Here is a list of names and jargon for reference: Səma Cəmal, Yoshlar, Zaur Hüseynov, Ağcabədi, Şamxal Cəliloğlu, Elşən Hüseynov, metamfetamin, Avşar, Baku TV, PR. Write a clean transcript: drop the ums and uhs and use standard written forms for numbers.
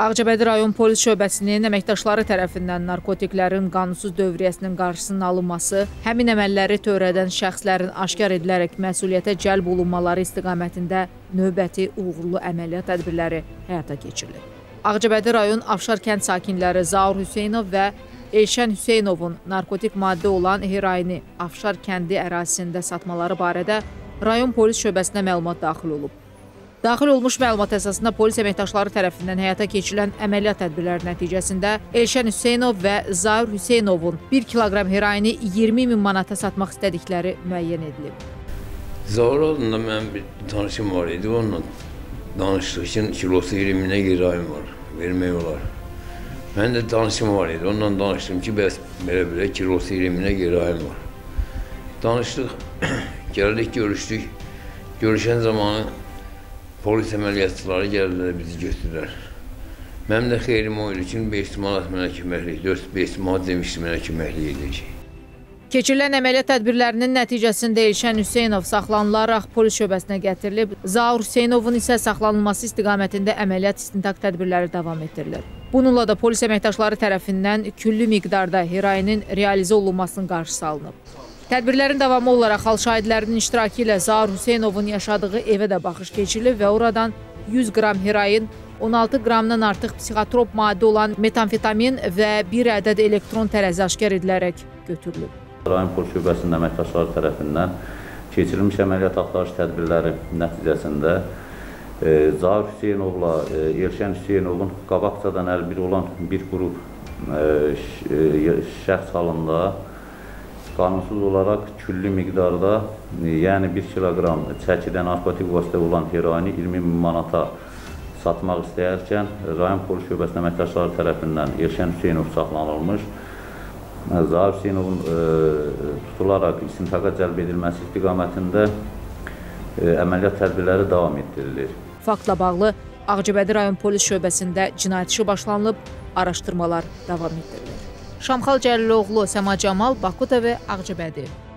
Ağcabədi rayon polis şöbəsinin əməkdaşları tərəfindən narkotiklərin qanunsuz dövriyyəsinin qarşısının alınması, həmin əməlləri törədən şəxslərin aşkar edilərək məsuliyyətə cəlb olunmaları istiqamətində növbəti uğurlu əməliyyat tədbirləri həyata keçirilir. Ağcabədi rayon Avşar kənd sakinləri Zaur Hüseynov və Elşən Hüseynovun narkotik maddə olan heroini Avşar kəndi ərazisində satmaları barədə rayon polis şöbəsinə məlumat daxil olub. Daxil olmuş məlumat əsasında polis əməkdaşları tərəfindən həyata keçirilən əməliyyat tədbirləri nəticəsində Elşən Hüseynov və Zaur Hüseynovun 1 kiloqram heroini 20.000 manata satmaq istədikləri müəyyən edilib. Zaur adında mənim bir tanışım var idi, onunla danışdıq ki, kilosu 20-nə heroin var, vermək olar. Mənim də tanışım var idi, onunla danışdım ki, bəs belə-belə kilosu 20-nə heroin var. Danışdıq, gəldik, görüşdük. Görüşən zamanı polis əməliyyatçıları gəldilər, bizi götürdülər. Mənim də xeyrim o il üçün 5 manat mənə köməklik, 4-5 manat demişdi mənə köməklik edəcək. Keçirilən əməliyyat tədbirlərinin nəticəsində Elşən Hüseynov saxlanılaraq polis şöbəsinə gətirilib, Zaur Hüseynovun isə saxlanılması istiqamətində əməliyyat istintaq tədbirləri davam etdirilir. Bununla da polis əməkdaşları tərəfindən küllü miqdarda heroinin realizə olunmasının qarşısı alınıb. Tədbirlərin davamı olaraq xalq şahidlərinin iştirakı ilə Zaur Hüseynovun yaşadığı evə də baxış keçirilib və oradan 100 qram heroin, 16 qramdan artıq psixotrop maddə olan metamfetamin və bir ədəd elektron tərəzi aşkar edilərək götürülüb. Rayon polis şöbəsinin əməkdaşları tərəfindən keçirilmiş əməliyyat axtarış tədbirləri nəticəsində Zaur Hüseynovla Elşən Hüseynovun qabaqcadan əlbir olan bir qrup şəxs halında qanunsuz olarak küllü miqdarda, yani 1 kilogram çəkidə narkotik vasitə olan heroini 20.000 manata satmaq istəyərkən, rayon polis şöbəsinin əməkdaşları tərəfindən Elşən Hüseynov saxlanılmış, Zaur Hüseynovun tutularaq istintaqa cəlb edilməsi istiqamətində əməliyyat tədbirləri davam etdirilir. Faktla bağlı Ağcabədi rayon polis şöbəsində cinayət işi başlanılıb, araşdırmalar davam etdirilir. Şamxal Cəliloğlu, Səma Cəmal, Baku TV, Ağcabədi.